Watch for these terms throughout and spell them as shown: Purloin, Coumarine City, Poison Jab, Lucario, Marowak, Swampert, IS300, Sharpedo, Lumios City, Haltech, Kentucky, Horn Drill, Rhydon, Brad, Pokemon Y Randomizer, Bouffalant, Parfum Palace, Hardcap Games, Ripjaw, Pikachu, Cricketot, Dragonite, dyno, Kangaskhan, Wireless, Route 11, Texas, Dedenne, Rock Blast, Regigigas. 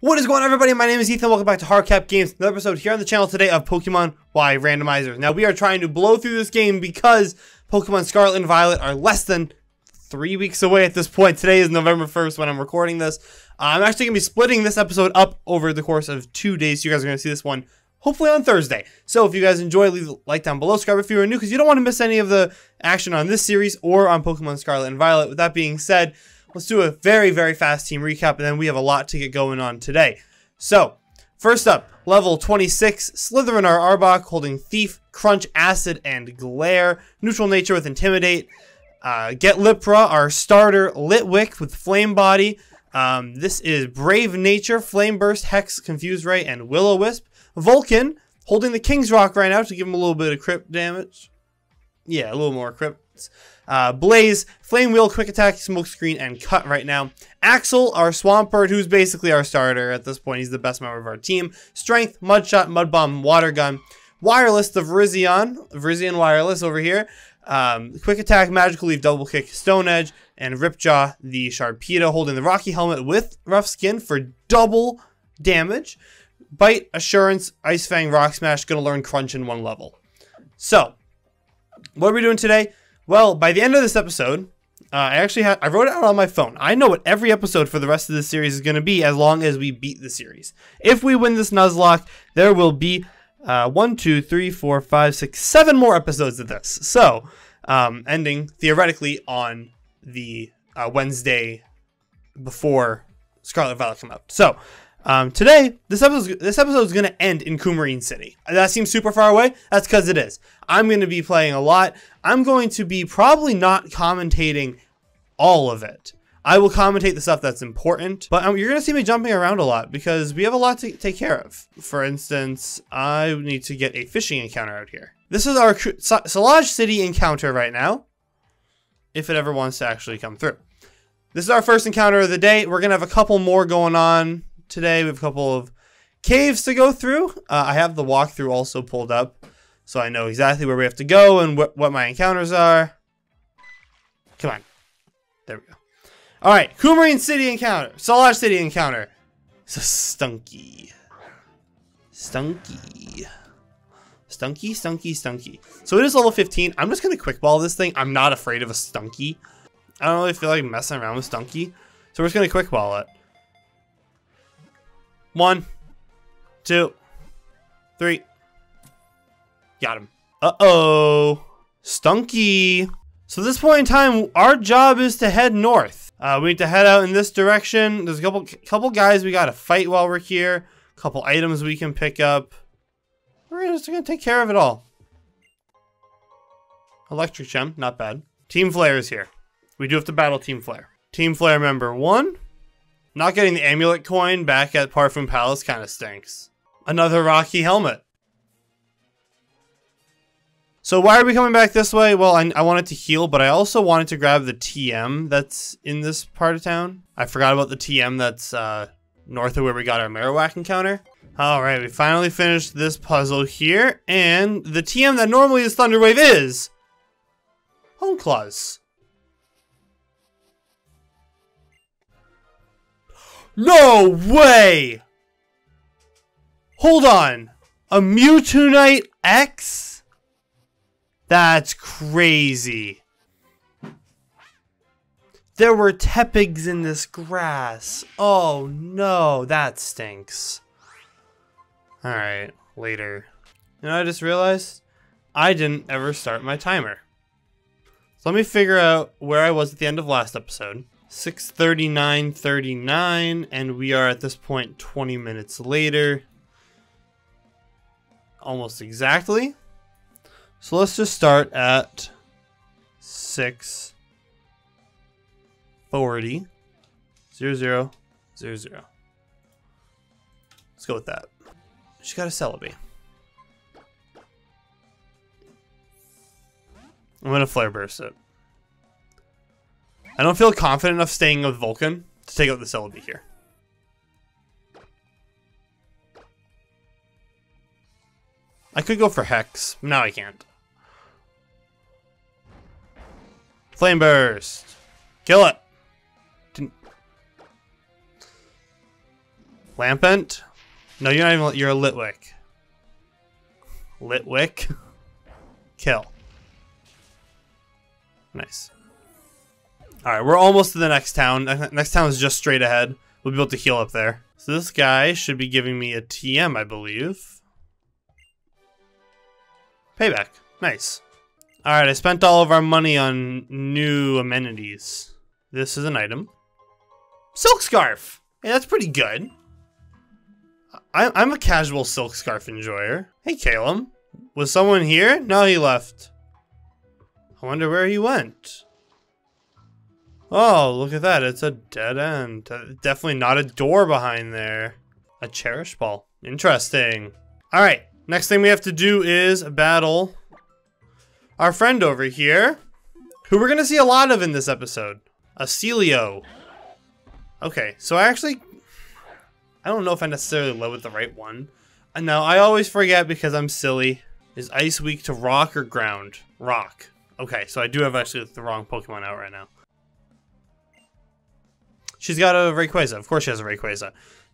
What is going on, everybody? My name is Ethan. Welcome back to Hardcap Games. Another episode here on the channel today of Pokemon Y Randomizer. Now, we are trying to blow through this game because Pokemon Scarlet and Violet are less than 3 weeks away at this point. Today is November 1st when I'm recording this. I'm actually going to be splitting this episode up over the course of 2 days. So you guys are going to see this one hopefully on Thursday. So if you guys enjoy, leave a like down below. Subscribe if you are new because you don't want to miss any of the action on this series or on Pokemon Scarlet and Violet. With that being said, let's do a very, very fast team recap, and then we have a lot to get going on today. So, first up, level 26, Slytherin are Arbok, holding Thief, Crunch, Acid, and Glare. Neutral Nature with Intimidate. Get Lipra, our starter, Litwick with Flame Body. This is Brave Nature, Flame Burst, Hex, Confuse Ray, and Will-O-Wisp. Vulcan, holding the King's Rock right now to give him a little bit of crit damage. Yeah, a little more crit. Blaze, Flame Wheel, Quick Attack, Smoke Screen, and Cut right now. Axel, our Swampert, who's basically our starter at this point. He's the best member of our team. Strength, Mud Shot, Mud Bomb, Water Gun. Wireless, the Virizion Wireless over here. Quick Attack, Magical Leaf, Double Kick, Stone Edge, and Ripjaw, the Sharpedo, holding the Rocky Helmet with Rough Skin for double damage. Bite, Assurance, Ice Fang, Rock Smash, gonna learn Crunch in one level. So, what are we doing today? Well, by the end of this episode, I wrote it out on my phone. I know what every episode for the rest of this series is going to be as long as we beat the series. If we win this Nuzlocke, there will be 1, 2, 3, 4, 5, 6, 7 more episodes of this. So, ending theoretically on the Wednesday before Scarlet and Violet come out. So, today, this episode is going to end in Coumarine City. That seems super far away. That's because it is. I'm going to be playing a lot. I'm going to be probably not commentating all of it. I will commentate the stuff that's important, but you're going to see me jumping around a lot because we have a lot to take care of. For instance, I need to get a fishing encounter out here. This is our Selaaj City encounter right now, if it ever wants to actually come through. This is our first encounter of the day. We're going to have a couple more going on today. We have a couple of caves to go through. I have the walkthrough also pulled up, so I know exactly where we have to go and what my encounters are. Come on. There we go. All right. Coumarine City encounter. Solash City encounter. It's a Stunky. Stunky. Stunky, Stunky, Stunky. So it is level 15. I'm just going to quickball this thing. I'm not afraid of a Stunky. I don't really feel like messing around with Stunky. So we're just going to quickball it. 1, 2, 3. Got him. Uh-oh. Stunky. So at this point in time, our job is to head north. We need to head out in this direction. There's a couple guys we got to fight while we're here. A couple items we can pick up. We're just going to take care of it all. Electric Gem. Not bad. Team Flare is here. We do have to battle Team Flare. Team Flare member 1. Not getting the amulet coin back at Parfum Palace kind of stinks. Another Rocky Helmet. So why are we coming back this way? Well, I wanted to heal, but I also wanted to grab the TM that's in this part of town. I forgot about the TM that's north of where we got our Marowak encounter. All right, we finally finished this puzzle here, and the TM that normally is Thunderwave is Homeclaws. No way! Hold on. A Mewtwo X? That's crazy. There were Tepigs in this grass. Oh no, that stinks. Alright, later. You know, I just realized I didn't ever start my timer. So let me figure out where I was at the end of last episode. 6:39:39, and we are at this point 20 minutes later, almost exactly. So let's just start at 6:40:00. Let's go with that. She got a Celebi. I'm gonna Flare Burst it. I don't feel confident enough staying with Vulcan to take out the Celebi here. I could go for Hex. Now I can't. Flame Burst. Kill it. Didn't. Lampent? No, you're not even, you're a Litwick. Litwick. Kill. Nice. Alright, we're almost to the next town. Next town is just straight ahead. We'll be able to heal up there. So this guy should be giving me a TM, I believe. Payback. Nice. Alright, I spent all of our money on new amenities. This is an item. Silk scarf! Hey, that's pretty good. I'm a casual silk scarf enjoyer. Hey, Calum. Was someone here? No, he left. I wonder where he went. Oh, look at that. It's a dead end. Definitely not a door behind there. A cherish ball. Interesting. All right. Next thing we have to do is battle our friend over here, who we're going to see a lot of in this episode. Axelio. Okay. So I don't know if I necessarily led with the right one. No, I always forget because I'm silly. Is ice weak to rock or ground? Rock. Okay, so I do have actually the wrong Pokemon out right now. She's got a Rayquaza. Of course she has a Rayquaza.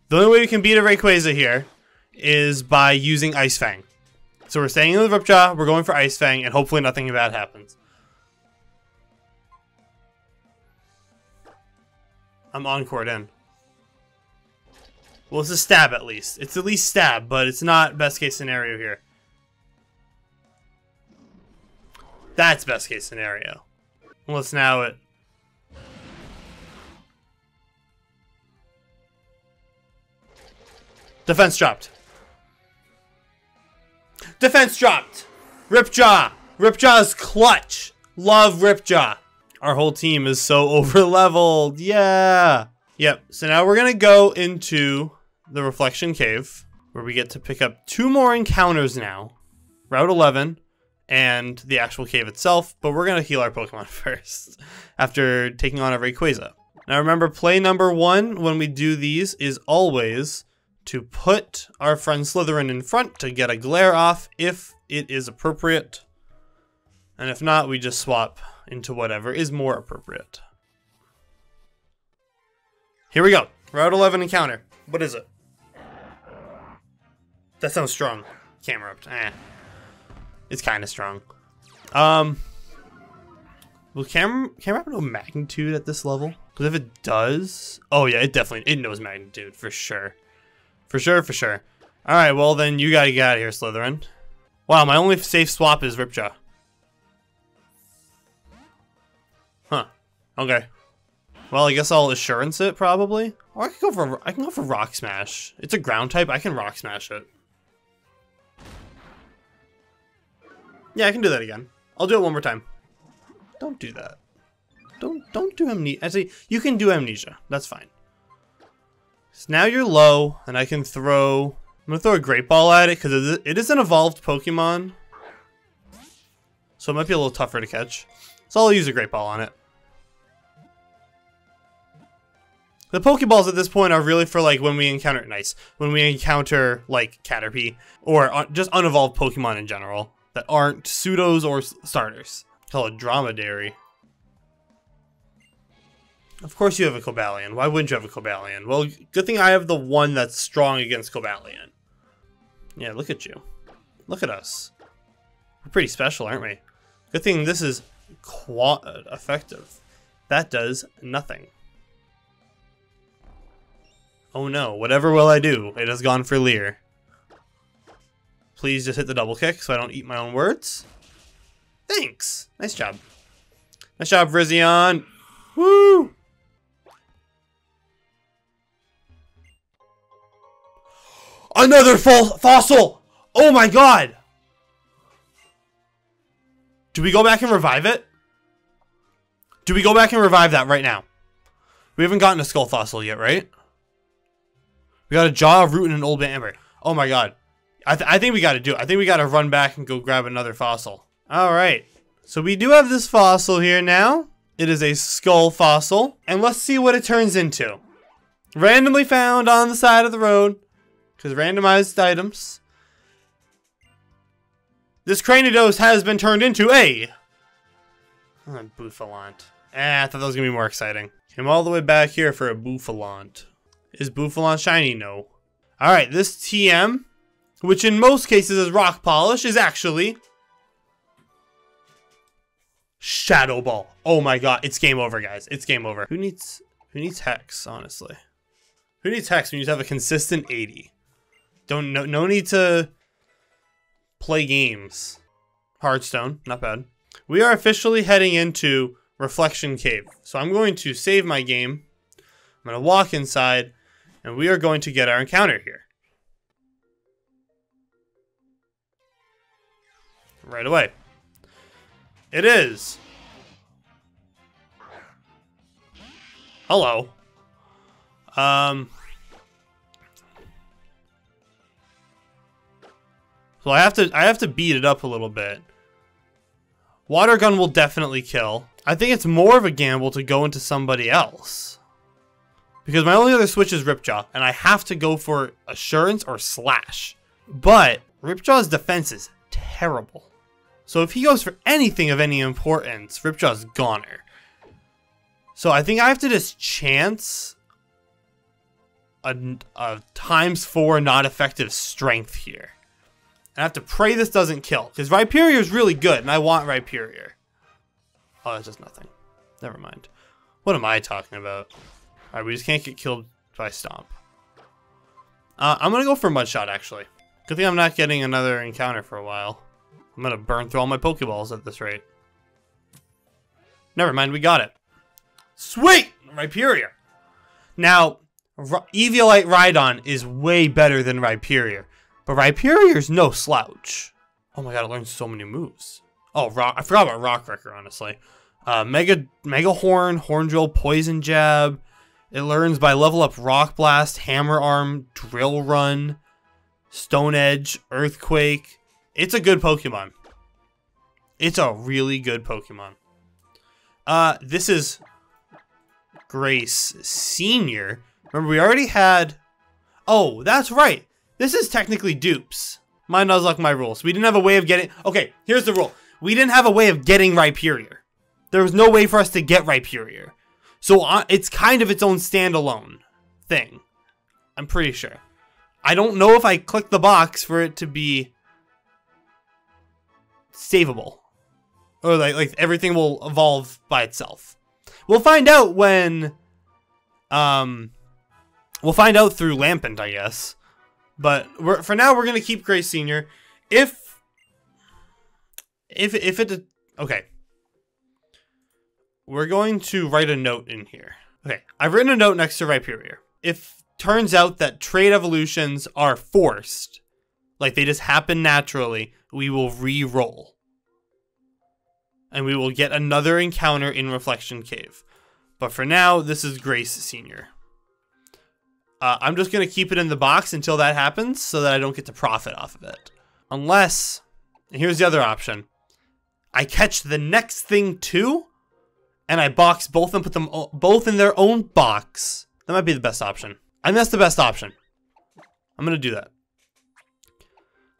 The only way we can beat a Rayquaza here is by using Ice Fang. So we're staying in the Ripjaw, we're going for Ice Fang, and hopefully nothing bad happens. I'm Encored in. Well, it's a stab at least. It's at least stab, but it's not best case scenario here. That's best case scenario. Unless now it... Defense dropped. Defense dropped. Ripjaw. Ripjaw's clutch. Love Ripjaw. Our whole team is so over leveled. Yeah. Yep. So now we're going to go into the Reflection Cave where we get to pick up 2 more encounters now. Route 11 and the actual cave itself. But we're going to heal our Pokemon first after taking on a Rayquaza. Now remember, play number 1 when we do these is always to put our friend Slytherin in front to get a glare off if it is appropriate. And if not, we just swap into whatever is more appropriate. Here we go. Route 11 encounter. What is it? That sounds strong. Camrupt. Eh. It's kind of strong. Will Camrupt know magnitude at this level? Because if it does... Oh yeah, it knows magnitude for sure. For sure, for sure. Alright, well then you gotta get out of here, Slytherin. Wow, my only safe swap is Ripjaw. Huh. Okay. Well, I guess I'll assurance it, probably. Or I can go for Rock Smash. It's a ground type, I can Rock Smash it. Yeah, I can do that again. I'll do it one more time. Don't do that. Don't do amnesia. Actually, you can do amnesia. That's fine. So now you're low, and I can throw... I'm going to throw a Great Ball at it, because it is an evolved Pokemon. So it might be a little tougher to catch. So I'll use a Great Ball on it. The Pokeballs at this point are really for, like, when we encounter... Nice. When we encounter, like, Caterpie, or just unevolved Pokemon in general, that aren't pseudos or starters. Call it Dromedary. Of course you have a Cobalion. Why wouldn't you have a Cobalion? Well, good thing I have the one that's strong against Cobalion. Yeah, look at you. Look at us. We're pretty special, aren't we? Good thing this is quad effective. That does nothing. Oh no, whatever will I do? It has gone for Leer. Please just hit the double kick so I don't eat my own words. Thanks! Nice job. Nice job, Virizion! Woo! Another fossil! Oh my god! Do we go back and revive it? Do we go back and revive that right now? We haven't gotten a skull fossil yet, right? We got a jaw, root, and an old amber. Oh my god. I think we gotta do it. I think we gotta run back and go grab another fossil. Alright. So we do have this fossil here now. It is a skull fossil. And let's see what it turns into. Randomly found on the side of the road. Because randomized items. This Cranidos has been turned into a... Oh, Bouffalant. Eh, I thought that was going to be more exciting. Came all the way back here for a Bouffalant. Is Bouffalant shiny? No. Alright, this TM, which in most cases is rock polish, is actually Shadow Ball. Oh my god, it's game over, guys. It's game over. Who needs Hex, honestly? Who needs Hex when you have a consistent 80? Don't no need to play games. Hardstone, not bad. We are officially heading into Reflection Cave. So I'm going to save my game. I'm going to walk inside, and we are going to get our encounter here. Right away. It is. Hello. So I have to beat it up a little bit. Water gun will definitely kill. I think it's more of a gamble to go into somebody else, because my only other switch is Ripjaw, and I have to go for Assurance or Slash. But Ripjaw's defense is terrible. So if he goes for anything of any importance, Ripjaw's goner. So I think I have to just chance a ×4 not effective strength here. And I have to pray this doesn't kill, because Rhyperior is really good, and I want Rhyperior. Oh, that's just nothing. Never mind. What am I talking about? Alright, we just can't get killed by Stomp. I'm going to go for Mudshot, actually. Good thing I'm not getting another encounter for a while. I'm going to burn through all my Pokeballs at this rate. Never mind, we got it. Sweet! Rhyperior. Now, Eviolite Rhydon is way better than Rhyperior, but Rhyperior's no slouch. Oh my god, I learned so many moves. Oh, I forgot about Rockrecker, honestly. Mega Horn, Horn Drill, Poison Jab. It learns by level up Rock Blast, Hammer Arm, Drill Run, Stone Edge, Earthquake. It's a good Pokemon. It's a really good Pokemon. This is Grace Senior. Remember, we already had... Oh, that's right. This is technically dupes. My Nuzlocke, my rules. We didn't have a way of getting... Okay, here's the rule. We didn't have a way of getting Rhyperior. There was no way for us to get Rhyperior. So it's kind of its own standalone thing. I'm pretty sure. I don't know if I click the box for it to be savable. Or like everything will evolve by itself. We'll find out when... we'll find out through Lampent, I guess. But for now, we're going to keep Grace Senior. If it... Okay. We're going to write a note in here. Okay, I've written a note next to Rhyperior. If turns out that trade evolutions are forced, like they just happen naturally, we will re-roll. And we will get another encounter in Reflection Cave. But for now, this is Grace Senior. I'm just going to keep it in the box until that happens so that I don't get to profit off of it. Unless, and here's the other option, I catch the next thing too, and I box both and put them both in their own box. That might be the best option. I think that's the best option. I'm going to do that.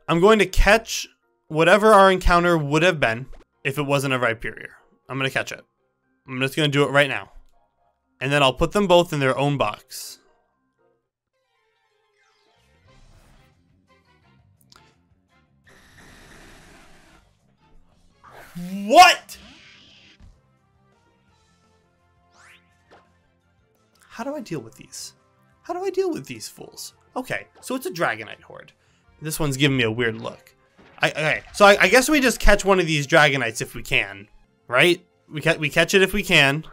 I'm going to catch whatever our encounter would have been if it wasn't a Rhyperior. I'm going to catch it. I'm just going to do it right now. And then I'll put them both in their own box. What? How do I deal with these? How do I deal with these fools? Okay, so it's a Dragonite horde. This one's giving me a weird look. Okay, so I guess we just catch one of these Dragonites if we can, right? We catch it if we can.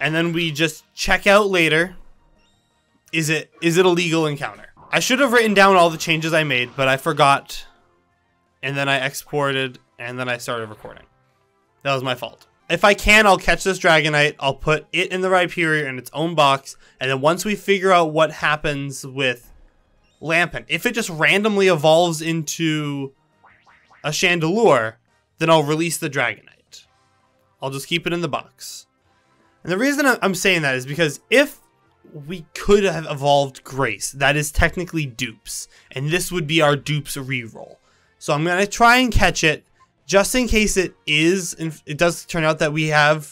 And then we just check out later. Is it a legal encounter? I should have written down all the changes I made, but I forgot. And then I exported, and then I started recording. That was my fault. If I can, I'll catch this Dragonite, I'll put it in the Rhyperior in its own box, and then once we figure out what happens with Lampent, if it just randomly evolves into a Chandelure, then I'll release the Dragonite. I'll just keep it in the box. And the reason I'm saying that is because if we could have evolved Grace, that is technically dupes, and this would be our dupes reroll. So I'm going to try and catch it, just in case it does turn out that we have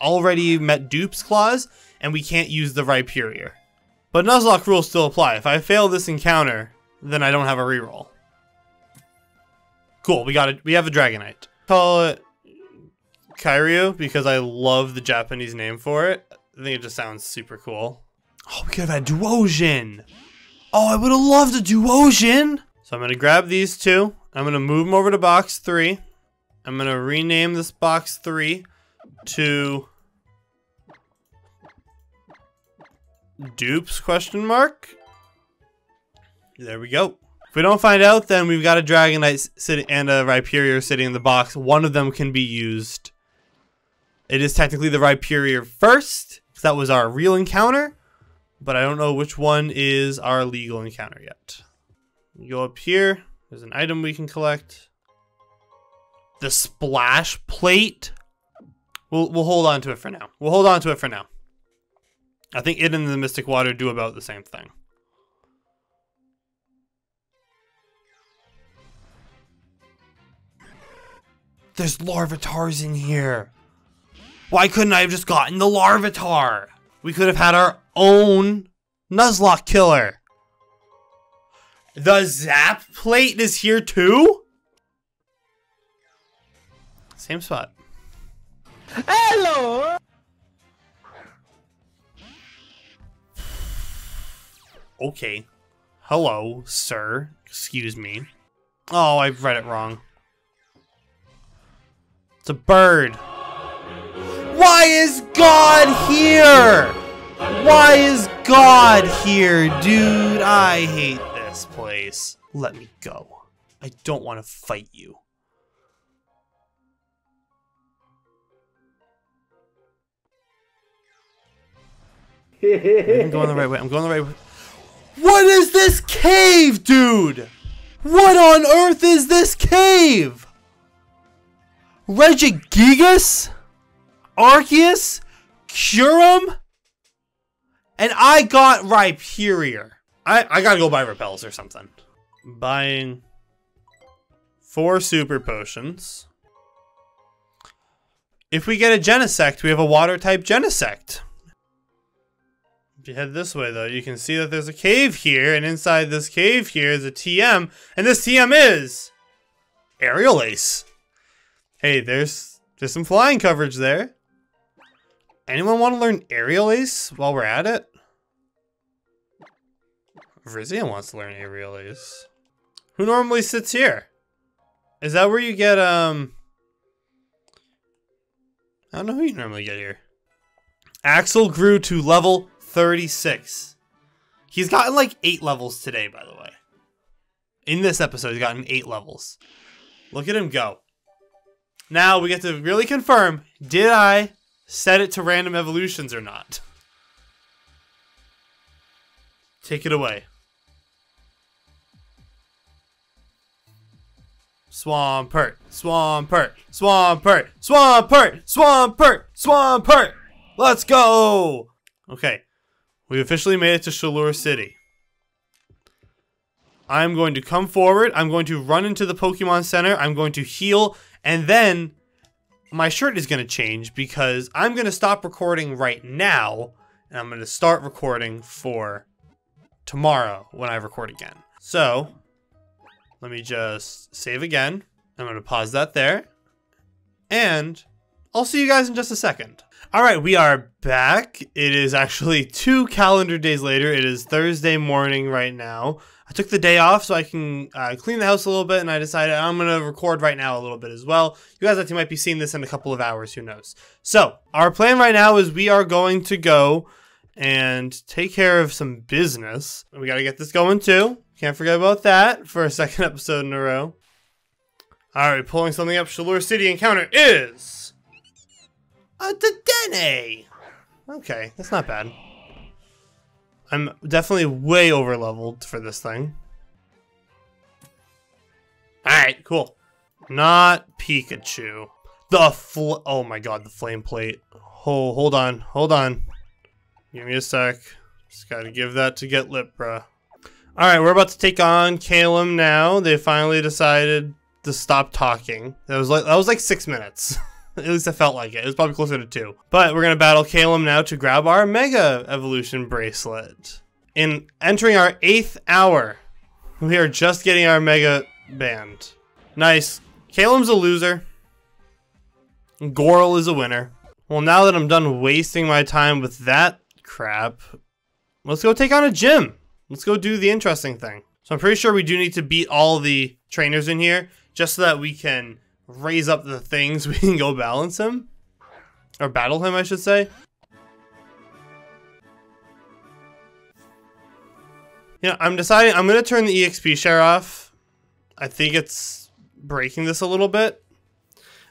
already met Dupe's Claws, and we can't use the Rhyperior. But Nuzlocke rules still apply. If I fail this encounter, then I don't have a reroll. Cool, we have a Dragonite. Call it Kyrio because I love the Japanese name for it. I think it just sounds super cool. Oh, we could have had Duosion. Oh, I would have loved a Duosion. So I'm gonna grab these two. I'm gonna move them over to box 3. I'm gonna rename this box 3 to dupes ? There we go. If we don't find out, then we've got a Dragonite sitting and a Rhyperior sitting in the box. One of them can be used. It is technically the Rhyperior first, because that was our real encounter, but I don't know which one is our legal encounter yet. You go up here, there's an item we can collect. The splash plate. We'll hold on to it for now. I think it and the Mystic Water do about the same thing. There's Larvitars in here. Why couldn't I have just gotten the Larvitar? We could have had our own Nuzlocke killer. The Zap plate is here too? Same spot. Hello! Okay. Hello, sir. Excuse me. Oh, I've read it wrong. It's a bird. Why is God here? Why is God here, dude? I hate this place. Let me go. I don't want to fight you. I'm going the right way. What is this cave, dude? What on earth is this cave? Regigigas? Arceus? Kyurem? And I got Rhyperior. I gotta go buy Repels or something. Buying 4 Super Potions. If we get a Genesect, we have a Water-type Genesect. If you head this way, though, you can see that there's a cave here, and inside this cave here is a TM, and this TM is Aerial Ace. Hey, there's some flying coverage there. Anyone want to learn Aerial Ace while we're at it? Virizion wants to learn Aerial Ace. Who normally sits here? Is that where you get, I don't know who you normally get here. Axel grew to level 36. He's gotten like 8 levels today, by the way. In this episode, he's gotten 8 levels. Look at him go. Now we get to really confirm, did I set it to random evolutions or not? Take it away. Swampert, Swampert, Swampert, Swampert, Swampert, Swampert. Let's go! Okay, we officially made it to Shalour City. I'm going to come forward, I'm going to run into the Pokemon Center, I'm going to heal, and then my shirt is going to change because I'm going to stop recording right now, and I'm going to start recording for tomorrow when I record again. So, let me just save again. I'm going to pause that there, and I'll see you guys in just a second. All right, we are back. It is actually 2 calendar days later. It is Thursday morning right now. I took the day off so I can clean the house a little bit, and I decided I'm going to record right now a little bit as well. You guys actually might be seeing this in a couple of hours, who knows. So our plan right now is we are going to go and take care of some business. We got to get this going too. Can't forget about that for a second episode in a row. All right, pulling something up. Shalour City encounter is... Dedenne! Okay, that's not bad. I'm definitely way over leveled for this thing. Alright, cool. Not Pikachu. Oh my god, the flame plate. Oh, hold on, hold on. Give me a sec. Just gotta give that to get Lipra. Alright, we're about to take on Kalem now. They finally decided to stop talking. That was like 6 minutes. At least I felt like it. It was probably closer to 2. But we're going to battle Kalem now to grab our Mega Evolution Bracelet. in entering our 8th hour. We are just getting our Mega Band. Nice. Kalem's a loser. Goral is a winner. Well, now that I'm done wasting my time with that crap, let's go take on a gym. Let's go do the interesting thing. So I'm pretty sure we do need to beat all the trainers in here just so that we can raise up the things. We can go balance him. Or battle him, I should say. You know, I'm deciding I'm going to turn the EXP share off. I think it's breaking this a little bit.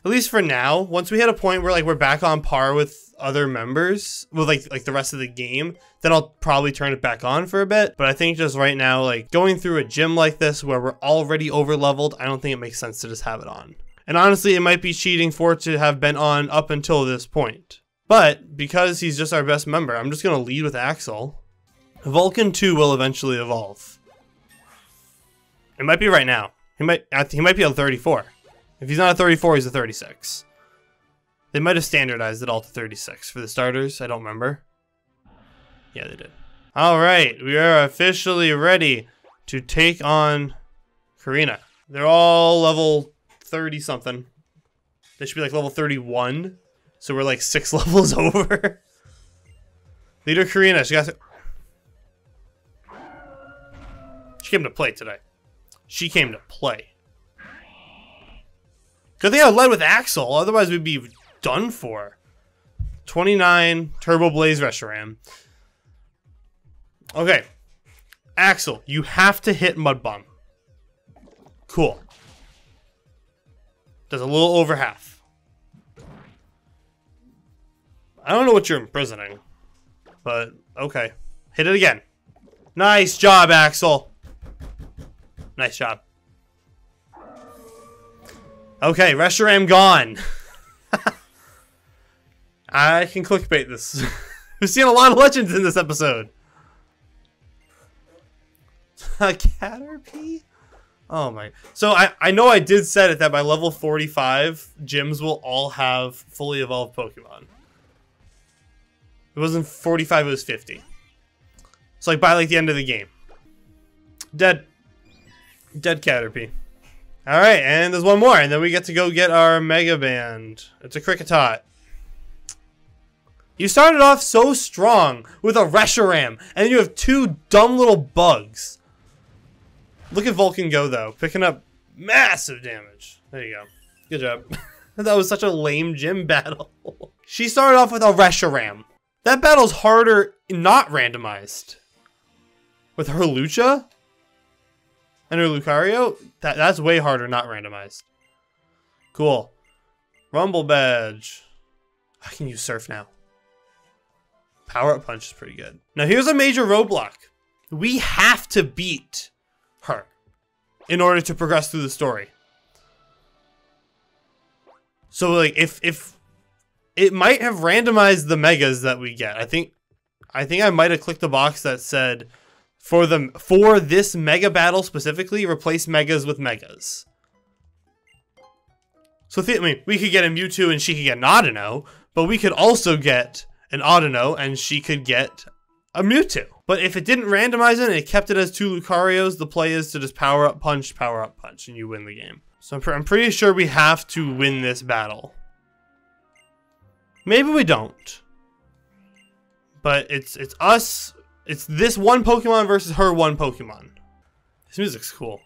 At least for now. Once we hit a point where like we're back on par with other members, with like the rest of the game, then I'll probably turn it back on for a bit. But I think just right now, like going through a gym like this where we're already over leveled, I don't think it makes sense to just have it on. And honestly, it might be cheating for it to have been on up until this point. But because he's just our best member, I'm just going to lead with Axel. Vulcan 2 will eventually evolve. It might be right now. He might be a 34. If he's not a 34, he's a 36. They might have standardized it all to 36 for the starters. I don't remember. Yeah, they did. All right, we are officially ready to take on Karina. They're all level 30 something. They should be like level 31. So we're like 6 levels over. Leader Karina, she got to... She came to play today. She came to play. Good thing I led with Axel, otherwise we'd be done for. 29 Turbo Blaze Reshiram. Okay. Axel, you have to hit Mudbomb. Cool. Does a little over half. I don't know what you're imprisoning, but okay. Hit it again. Nice job, Axel. Nice job. Okay, Reshiram gone. I can clickbait this. We've seen a lot of legends in this episode. A Caterpie? Oh my. So I know I did set it that by level 45, gyms will all have fully evolved Pokemon. It wasn't 45, it was 50. So like by like the end of the game. Dead. Dead Caterpie. Alright, and there's one more, and then we get to go get our Mega Band. It's a Cricketot. You started off so strong with a Reshiram, and then you have 2 dumb little bugs. Look at Vulcan go, though. Picking up massive damage. There you go. Good job. That was such a lame gym battle. She started off with a Reshiram. That battle's harder not randomized. With her Lucha? And her Lucario, that's way harder, not randomized. Cool. Rumble Badge. I can use Surf now. Power Up Punch is pretty good. Now here's a major roadblock. We have to beat her in order to progress through the story. So like if it might have randomized the megas that we get. I think I might have clicked the box that said for this mega battle specifically, replace megas with megas. So I mean, we could get a Mewtwo and she could get an Audino, but we could also get an Audino and she could get a Mewtwo. But if it didn't randomize it and it kept it as 2 Lucarios, the play is to just power up punch, and you win the game. So I'm pretty sure we have to win this battle. Maybe we don't. But it's us. It's this one Pokemon versus her one Pokemon. This music's cool.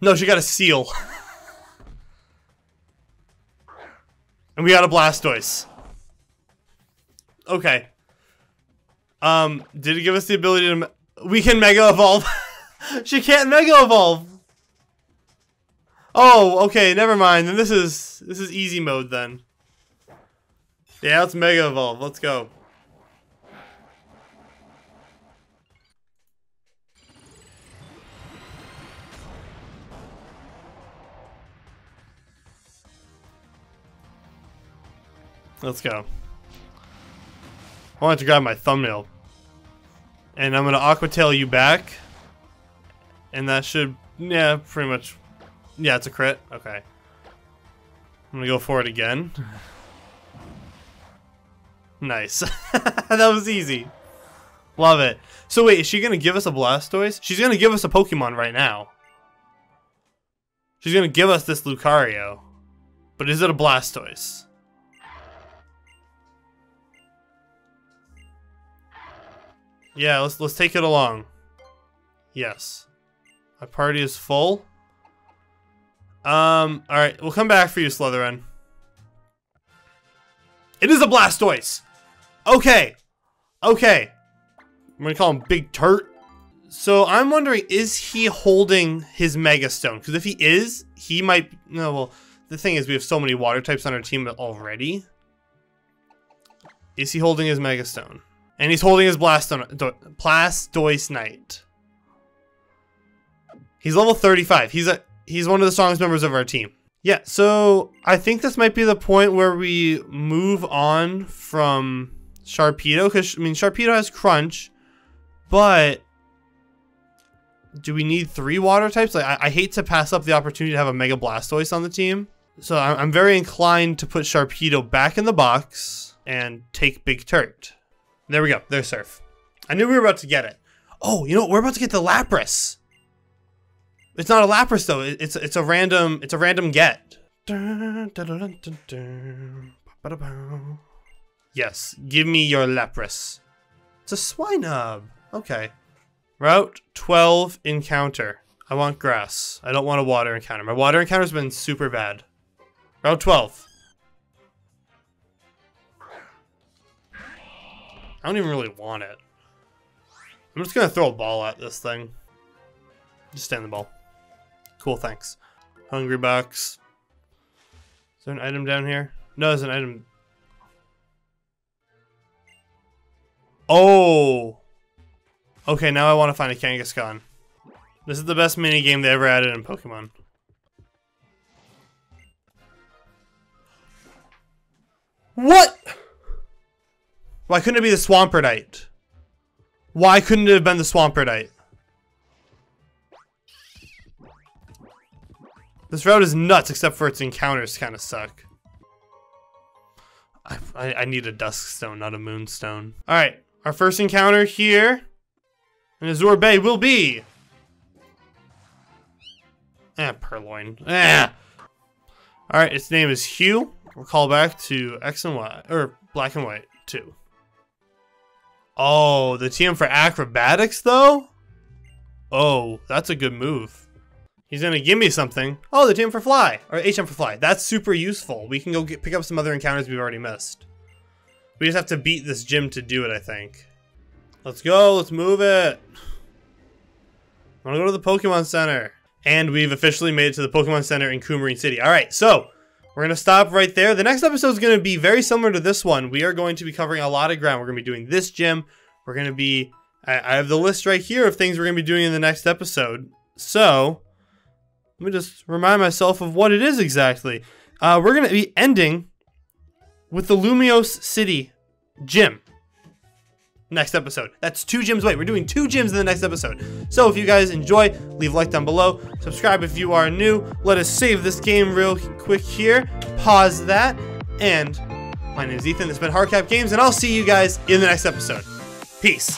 No, she got a Seal. And we got a Blastoise. Okay. Did it give us the ability to... We can Mega Evolve. She can't Mega Evolve. Oh, okay, never mind. Then this is easy mode then. Yeah, let's Mega Evolve. Let's go. Let's go. I wanted to grab my thumbnail. And I'm going to Aqua Tail you back. And that should, yeah, pretty much. Yeah, it's a crit. Okay. I'm going to go for it again. Nice. That was easy. Love it. So wait, is she going to give us a Blastoise? She's going to give us a Pokemon right now. She's going to give us this Lucario. But is it a Blastoise? Yeah, let's take it along. Yes. My party is full. Alright, we'll come back for you, Slytherin. It is a Blastoise! Okay! Okay. I'm gonna call him Big Turt. So I'm wondering, is he holding his Mega Stone? Because if he is, he might... No, well, the thing is we have so many water types on our team already. Is he holding his Mega Stone? And he's holding his Blastoise Knight. He's level 35. He's one of the strongest members of our team. Yeah, so I think this might be the point where we move on from Sharpedo. Because, I mean, Sharpedo has Crunch. But do we need 3 water types? Like, I hate to pass up the opportunity to have a Mega Blastoise on the team. So I'm very inclined to put Sharpedo back in the box and take Big Turt. There we go. There's Surf. I knew we were about to get it. Oh, you know what? We're about to get the Lapras. It's not a Lapras though. It's a random get. Yes, give me your Lapras. It's a Swinub. Okay. Route 12 encounter. I want grass. I don't want a water encounter. My water encounter's been super bad. Route 12. I don't even really want it. I'm just gonna throw a ball at this thing. Just stand the ball. Cool, thanks. Hungry box. Is there an item down here? No, there's an item. Oh! Okay, now I want to find a Kangaskhan. This is the best minigame they ever added in Pokemon. What?! Why couldn't it be the Swampertite? Why couldn't it have been the Swampertite? This route is nuts, except for its encounters kind of suck. I need a Dusk Stone, not a Moonstone. Alright, our first encounter here in Azure Bay will be... Purloin. Alright, its name is Hue. We'll call back to X and Y, or Black and White, too. Oh, the TM for Acrobatics, though? Oh, that's a good move. He's gonna give me something. Oh, the TM for Fly, or HM for Fly. That's super useful. We can go pick up some other encounters we've already missed. We just have to beat this gym to do it, I think. Let's go, let's move it. I wanna go to the Pokemon Center. And we've officially made it to the Pokemon Center in Coumarine City. All right, so we're gonna stop right there. The next episode is gonna be very similar to this one. We are going to be covering a lot of ground. We're gonna be doing this gym. We're gonna be, I have the list right here of things we're gonna be doing in the next episode. So, let me just remind myself of what it is exactly. We're going to be ending with the Lumios City Gym next episode. That's 2 gyms away. We're doing 2 gyms in the next episode. So if you guys enjoy, leave a like down below. Subscribe if you are new. Let us save this game real quick here. Pause that. And my name is Ethan. This has been Hardcap Games, and I'll see you guys in the next episode. Peace.